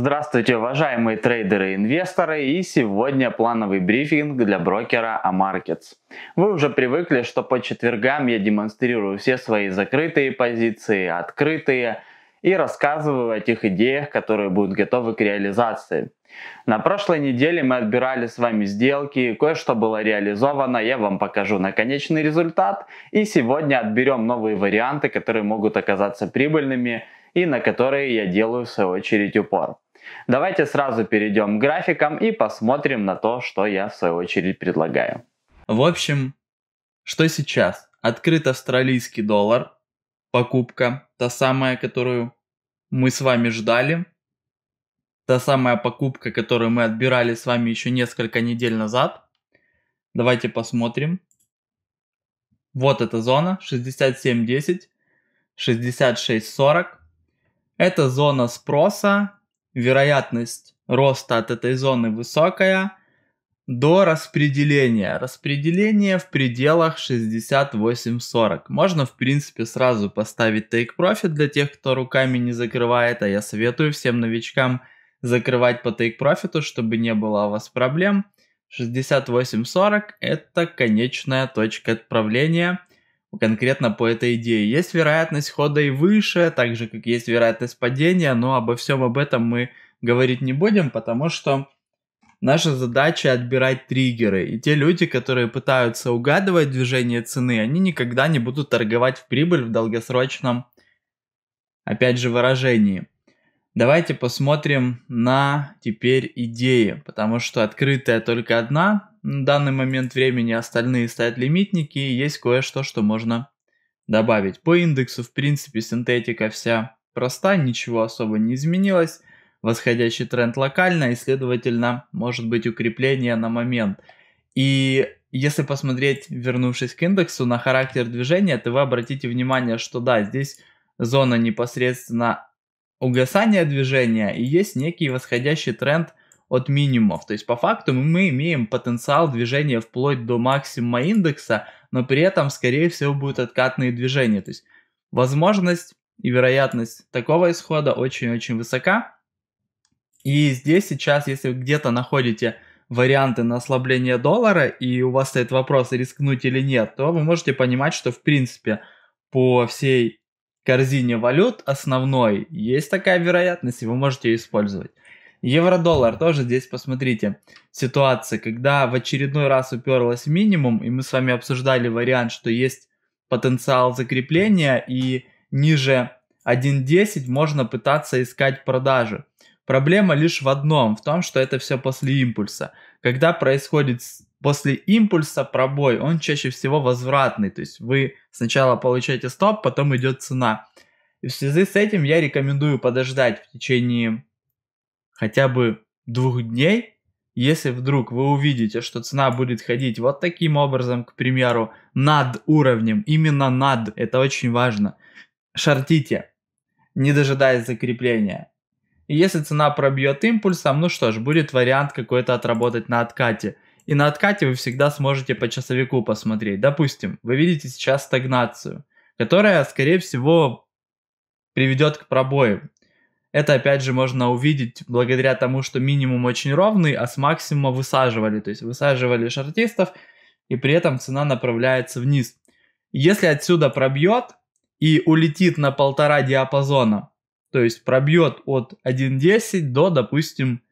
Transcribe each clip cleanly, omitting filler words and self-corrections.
Здравствуйте, уважаемые трейдеры и инвесторы, и сегодня плановый брифинг для брокера AMarkets. Вы уже привыкли, что по четвергам я демонстрирую все свои закрытые позиции, открытые, и рассказываю о тех идеях, которые будут готовы к реализации. На прошлой неделе мы отбирали с вами сделки, кое-что было реализовано, я вам покажу наконечный результат, и сегодня отберем новые варианты, которые могут оказаться прибыльными, и на которые я делаю в свою очередь упор. Давайте сразу перейдем к графикам и посмотрим на то, что я в свою очередь предлагаю. В общем, что сейчас? Открыт австралийский доллар, покупка, та самая, которую мы с вами ждали, та самая покупка, которую мы отбирали с вами еще несколько недель назад. Давайте посмотрим. Вот эта зона 67.10, 66.40. Это зона спроса, вероятность роста от этой зоны высокая, до распределения. Распределение в пределах 68-40. Можно, в принципе, сразу поставить take profit для тех, кто руками не закрывает, а я советую всем новичкам закрывать по take profit, чтобы не было у вас проблем. 68-40 это конечная точка отправления. Конкретно по этой идее. Есть вероятность хода и выше, так же как есть вероятность падения, но обо всем об этом мы говорить не будем, потому что наша задача отбирать триггеры. И те люди, которые пытаются угадывать движение цены, они никогда не будут торговать в прибыль в долгосрочном, опять же, выражении. Давайте посмотрим на теперь идеи, потому что открытая только одна на данный момент времени, остальные стоят лимитники, и есть кое-что, что можно добавить. По индексу, в принципе, синтетика вся проста, ничего особо не изменилось, восходящий тренд локально, и, следовательно, может быть укрепление на момент. И если посмотреть, вернувшись к индексу, на характер движения, то вы обратите внимание, что да, здесь зона непосредственно угасание движения и есть некий восходящий тренд от минимумов. То есть по факту мы имеем потенциал движения вплоть до максимума индекса, но при этом скорее всего будут откатные движения. То есть возможность и вероятность такого исхода очень-очень высока. И здесь сейчас, если вы где-то находите варианты на ослабление доллара и у вас стоит вопрос рискнуть или нет, то вы можете понимать, что в принципе по всей корзине валют основной есть такая вероятность, и вы можете ее использовать. Евро-доллар тоже здесь, посмотрите, ситуация, когда в очередной раз уперлась в минимум, и мы с вами обсуждали вариант, что есть потенциал закрепления, и ниже 1.10 можно пытаться искать продажи. Проблема лишь в одном, в том, что это все после импульса. Когда происходит после импульса пробой, он чаще всего возвратный, то есть вы сначала получаете стоп, потом идет цена. И в связи с этим я рекомендую подождать в течение хотя бы 2 дней. Если вдруг вы увидите, что цена будет ходить вот таким образом, к примеру, над уровнем, именно над, это очень важно, шортите, не дожидаясь закрепления. И если цена пробьет импульсом, ну что ж, будет вариант какой-то отработать на откате. И на откате вы всегда сможете по часовику посмотреть. Допустим, вы видите сейчас стагнацию, которая, скорее всего, приведет к пробою. Это, опять же, можно увидеть благодаря тому, что минимум очень ровный, а с максимума высаживали. То есть высаживали шортистов, и при этом цена направляется вниз. Если отсюда пробьет и улетит на 1,5 диапазона, то есть пробьет от 1.10 до, допустим,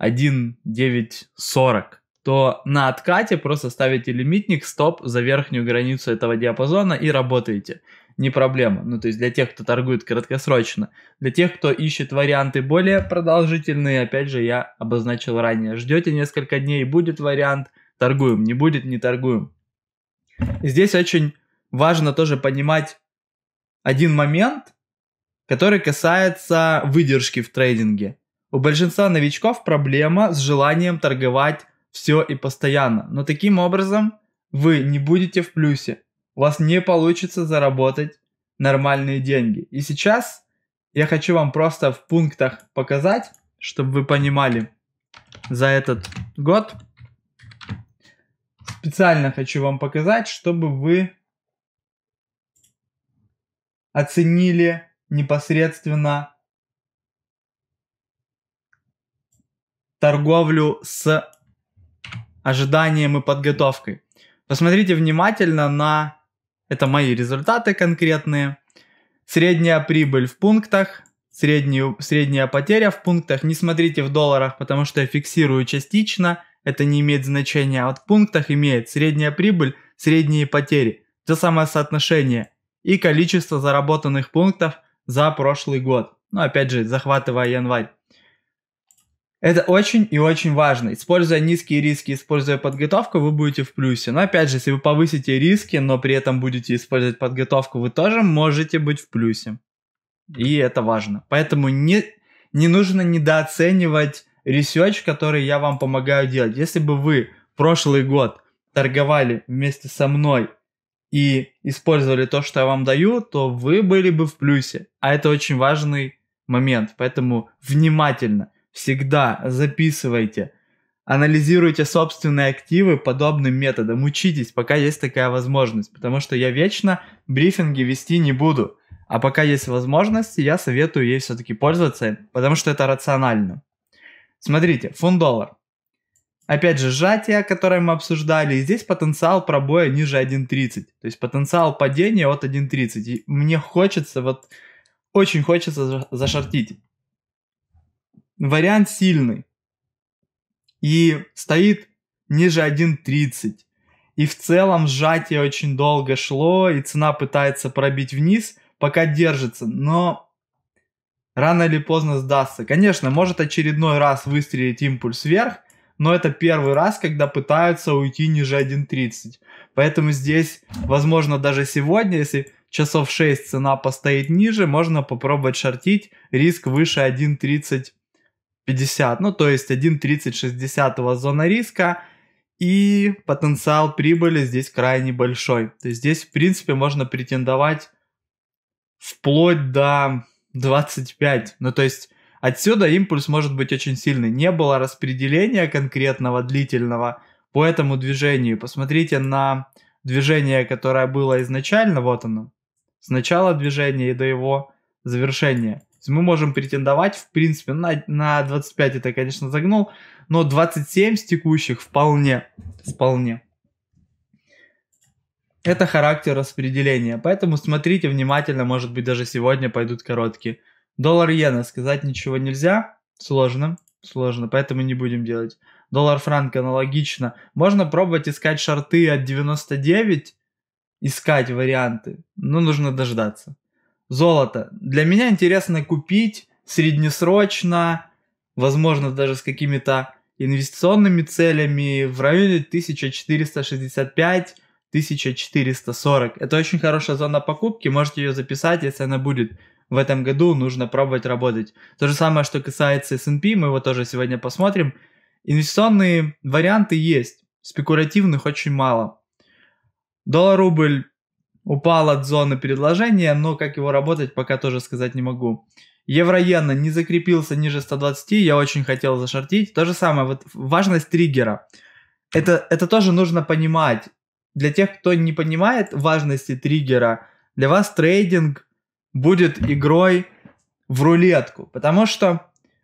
1.940. то на откате просто ставите лимитник, стоп за верхнюю границу этого диапазона и работаете. Не проблема. Ну, то есть для тех, кто торгует краткосрочно. Для тех, кто ищет варианты более продолжительные, опять же, я обозначил ранее. Ждете несколько дней, будет вариант, торгуем. Не будет, не торгуем. И здесь очень важно тоже понимать один момент, который касается выдержки в трейдинге. У большинства новичков проблема с желанием торговать все и постоянно, но таким образом вы не будете в плюсе, у вас не получится заработать нормальные деньги. И сейчас я хочу вам просто в пунктах показать, чтобы вы понимали, за этот год специально хочу вам показать, чтобы вы оценили непосредственно торговлю с ожиданием и подготовкой. Посмотрите внимательно на... Это мои результаты конкретные. Средняя прибыль в пунктах, средняя потеря в пунктах. Не смотрите в долларах, потому что я фиксирую частично. Это не имеет значения. А вот в пунктах имеет средняя прибыль, средние потери. То самое соотношение и количество заработанных пунктов за прошлый год. Ну, опять же, захватывая январь. Это очень и очень важно. Используя низкие риски, используя подготовку, вы будете в плюсе. Но опять же, если вы повысите риски, но при этом будете использовать подготовку, вы тоже можете быть в плюсе. И это важно. Поэтому не нужно недооценивать ресерч, который я вам помогаю делать. Если бы вы прошлый год торговали вместе со мной и использовали то, что я вам даю, то вы были бы в плюсе. А это очень важный момент. Поэтому внимательно. Всегда записывайте, анализируйте собственные активы подобным методом, учитесь, пока есть такая возможность, потому что я вечно брифинги вести не буду, а пока есть возможность, я советую ей все-таки пользоваться, потому что это рационально. Смотрите, фунт-доллар. Опять же, сжатие, которое мы обсуждали, и здесь потенциал пробоя ниже 1.30, то есть потенциал падения от 1.30, и мне хочется, вот очень хочется зашортить. Вариант сильный. И стоит ниже 1.30. И в целом сжатие очень долго шло, и цена пытается пробить вниз, пока держится, но рано или поздно сдастся. Конечно, может очередной раз выстрелить импульс вверх, но это первый раз, когда пытаются уйти ниже 1.30. Поэтому здесь, возможно, даже сегодня, если часов 6 цена постоит ниже, можно попробовать шортить, риск выше 1.30 50, ну то есть 1.30-60 у вас зона риска, и потенциал прибыли здесь крайне большой. То есть здесь в принципе можно претендовать вплоть до 25, ну то есть отсюда импульс может быть очень сильный. Не было распределения конкретного длительного по этому движению. Посмотрите на движение, которое было изначально, вот оно, с начала движения и до его завершения. Мы можем претендовать, в принципе, на 25, это, конечно, загнул, но 27 с текущих вполне. Это характер распределения, поэтому смотрите внимательно, может быть, даже сегодня пойдут короткие. Доллар-иена, сказать ничего нельзя, сложно, поэтому не будем делать. Доллар-франк аналогично. Можно пробовать искать шорты от 99, искать варианты, но нужно дождаться. Золото. Для меня интересно купить среднесрочно, возможно, даже с какими-то инвестиционными целями в районе 1465-1440. Это очень хорошая зона покупки, можете ее записать, если она будет в этом году, нужно пробовать работать. То же самое, что касается S&P, мы его тоже сегодня посмотрим. Инвестиционные варианты есть, спекулятивных очень мало. Доллар-рубль упал от зоны предложения, но как его работать, пока тоже сказать не могу. Евро-иена не закрепился ниже 120, я очень хотел зашортить. То же самое, вот важность триггера. Это тоже нужно понимать. Для тех, кто не понимает важности триггера, для вас трейдинг будет игрой в рулетку. Потому что,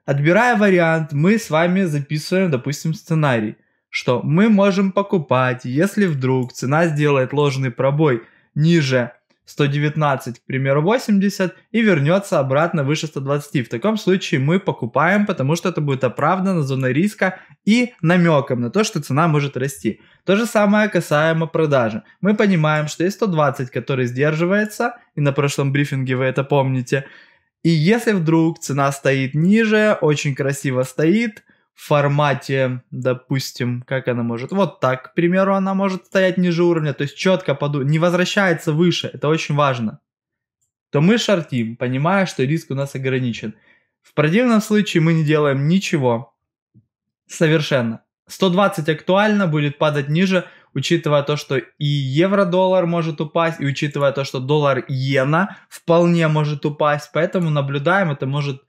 отбирая вариант, мы с вами записываем, допустим, сценарий, что мы можем покупать, если вдруг цена сделает ложный пробой ниже 119, к примеру, 80, и вернется обратно выше 120. В таком случае мы покупаем, потому что это будет оправдано зоной риска и намеком на то, что цена может расти. То же самое касаемо продажи. Мы понимаем, что есть 120, который сдерживается, и на прошлом брифинге вы это помните. И если вдруг цена стоит ниже, очень красиво стоит, в формате, допустим, как она может, вот так, к примеру, она может стоять ниже уровня, то есть четко не возвращается выше, это очень важно, то мы шортим, понимая, что риск у нас ограничен. В противном случае мы не делаем ничего совершенно. 120 актуально, будет падать ниже, учитывая то, что и евро-доллар может упасть, и учитывая то, что доллар-иена вполне может упасть, поэтому наблюдаем, это может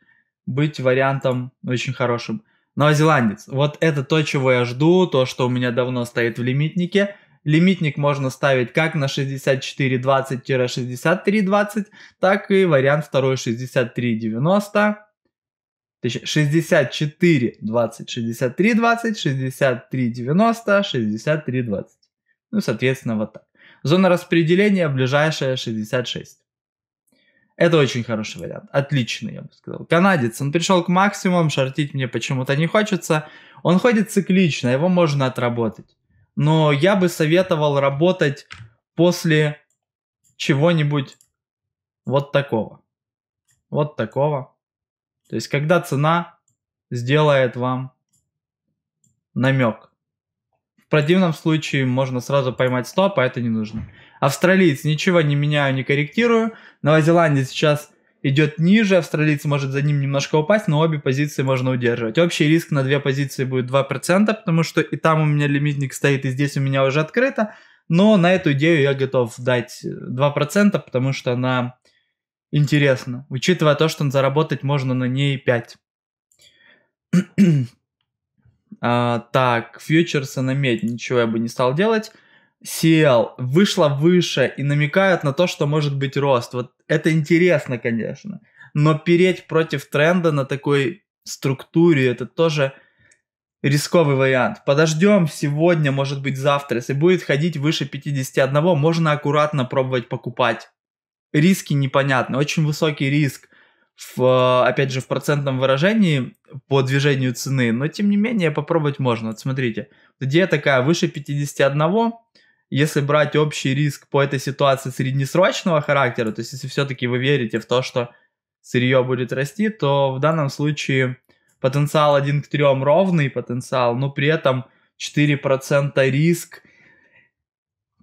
быть вариантом очень хорошим. Новозеландец. Вот это то, чего я жду, то, что у меня давно стоит в лимитнике. Лимитник можно ставить как на 64.20-63.20, так и вариант второй 63.90 64.20, 63.20, 63.90, 63.20. Ну, соответственно, вот так. Зона распределения ближайшая 66. Это очень хороший вариант. Отличный, я бы сказал. Канадец, он пришел к максимуму, шортить мне почему-то не хочется. Он ходит циклично, его можно отработать. Но я бы советовал работать после чего-нибудь вот такого. Вот такого. То есть, когда цена сделает вам намек. В противном случае можно сразу поймать стоп, а это не нужно. Австралиец, ничего не меняю, не корректирую. Новозеландец сейчас идет ниже, австралиец может за ним немножко упасть, но обе позиции можно удерживать. Общий риск на две позиции будет 2%, потому что и там у меня лимитник стоит, и здесь у меня уже открыто. Но на эту идею я готов дать 2%, потому что она интересна, учитывая то, что заработать можно на ней 5. Так, фьючерсы на медь, ничего я бы не стал делать. CL вышла выше и намекают на то, что может быть рост. Вот это интересно, конечно. Но переть против тренда на такой структуре, это тоже рисковый вариант. Подождем сегодня, может быть завтра. Если будет ходить выше 51, можно аккуратно пробовать покупать. Риски непонятны. Очень высокий риск, опять же, в процентном выражении по движению цены. Но, тем не менее, попробовать можно. Вот смотрите, идея такая, выше 51. Если брать общий риск по этой ситуации среднесрочного характера, то есть если все-таки вы верите в то, что сырье будет расти, то в данном случае потенциал 1 к 3 ровный потенциал, но при этом 4% риск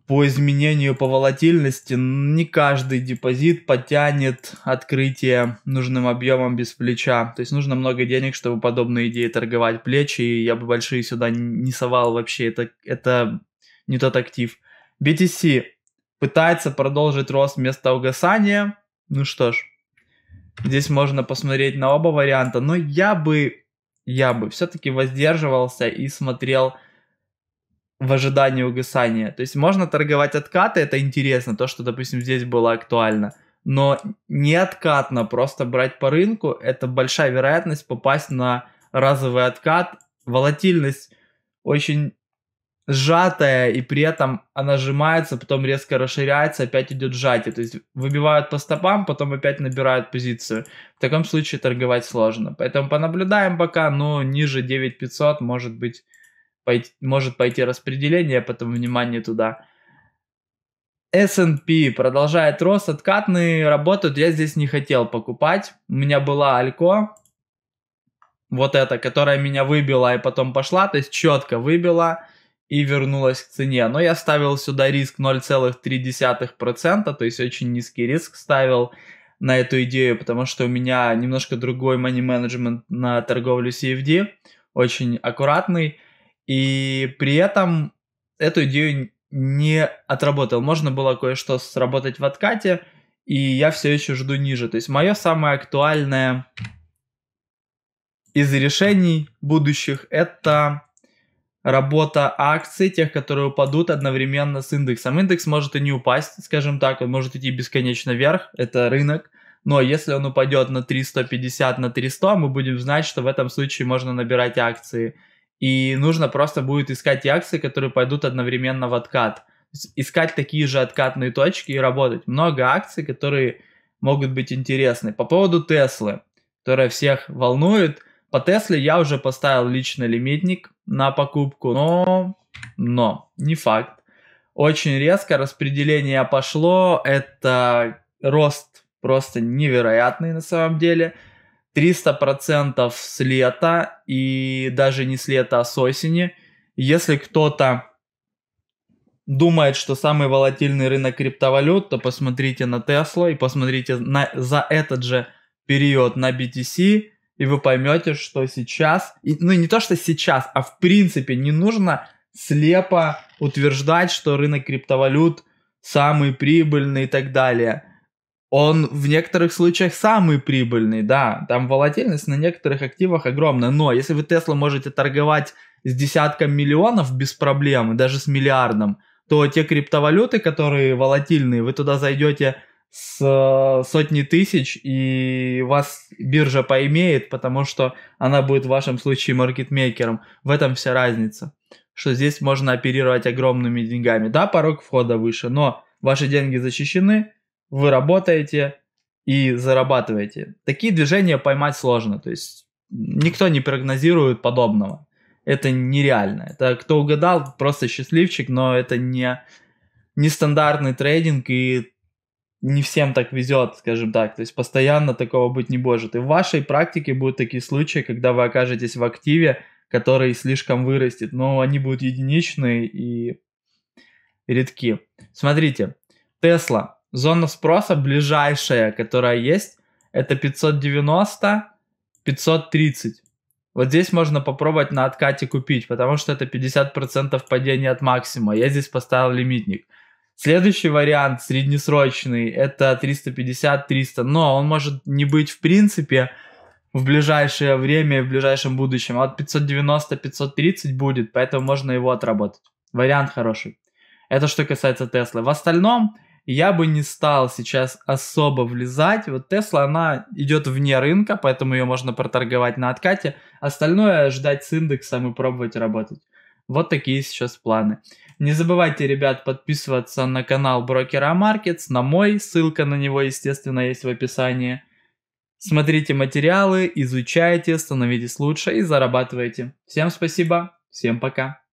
по изменению, по волатильности. Не каждый депозит потянет открытие нужным объемом без плеча. То есть нужно много денег, чтобы подобные идеи торговать. Плечи, я бы большие сюда не совал вообще, это не тот актив. BTC пытается продолжить рост вместо угасания. Ну что ж, здесь можно посмотреть на оба варианта. Но я бы все-таки воздерживался и смотрел в ожидании угасания. То есть можно торговать откаты, это интересно, то, что, допустим, здесь было актуально. Но не откатно просто брать по рынку, это большая вероятность попасть на разовый откат. Волатильность очень сжатая, и при этом она сжимается, потом резко расширяется, опять идет сжатие. То есть выбивают по стопам, потом опять набирают позицию. В таком случае торговать сложно. Поэтому понаблюдаем пока, но ниже 9500 может пойти распределение, поэтому внимание туда. S&P продолжает рост, откатные работают. Я здесь не хотел покупать. У меня была Алько, вот эта, которая меня выбила и потом пошла, то есть четко выбила и вернулась к цене. Но я ставил сюда риск 0,3%, то есть очень низкий риск ставил на эту идею, потому что у меня немножко другой money management на торговлю CFD, очень аккуратный, и при этом эту идею не отработал. Можно было кое-что сработать в откате, и я все еще жду ниже. То есть мое самое актуальное из решений будущих — это работа акций, тех, которые упадут одновременно с индексом. Индекс может и не упасть, скажем так, он может идти бесконечно вверх, это рынок, но если он упадет на 350, на 300, мы будем знать, что в этом случае можно набирать акции. И нужно просто будет искать те акции, которые пойдут одновременно в откат. Искать такие же откатные точки и работать. Много акций, которые могут быть интересны. По поводу Теслы, которая всех волнует. По Тесле я уже поставил личный лимитник на покупку, но не факт. Очень резко распределение пошло, это рост просто невероятный на самом деле. 300% с лета, и даже не с лета, а с осени. Если кто-то думает, что самый волатильный рынок криптовалют, то посмотрите на Tesla и посмотрите за этот же период на BTC, и вы поймете, что сейчас, ну не то, что сейчас, а в принципе не нужно слепо утверждать, что рынок криптовалют самый прибыльный и так далее. Он в некоторых случаях самый прибыльный, да, там волатильность на некоторых активах огромная, но если вы Tesla можете торговать с десятком миллионов без проблем, даже с миллиардом, то те криптовалюты, которые волатильные, вы туда зайдете с сотни тысяч, и вас биржа поимеет, потому что она будет в вашем случае маркетмейкером. В этом вся разница, что здесь можно оперировать огромными деньгами. Да, порог входа выше, но ваши деньги защищены, вы работаете и зарабатываете. Такие движения поймать сложно, то есть никто не прогнозирует подобного. Это нереально. Это кто угадал, просто счастливчик, но это не стандартный трейдинг, и не всем так везет, скажем так. То есть постоянно такого быть не может. И в вашей практике будут такие случаи, когда вы окажетесь в активе, который слишком вырастет, но они будут единичные и редки. Смотрите, Tesla, зона спроса ближайшая, которая есть, это 590, 530. Вот здесь можно попробовать на откате купить, потому что это 50% падения от максима. Я здесь поставил лимитник. Следующий вариант, среднесрочный, это 350-300, но он может не быть в принципе в ближайшее время и в ближайшем будущем. А вот 590-530 будет, поэтому можно его отработать. Вариант хороший. Это что касается Теслы. В остальном я бы не стал сейчас особо влезать. Вот Tesla, она идет вне рынка, поэтому ее можно проторговать на откате. Остальное ждать с индексом и пробовать работать. Вот такие сейчас планы. Не забывайте, ребят, подписываться на канал брокера AMarkets, на мой, ссылка на него, естественно, есть в описании. Смотрите материалы, изучайте, становитесь лучше и зарабатывайте. Всем спасибо, всем пока.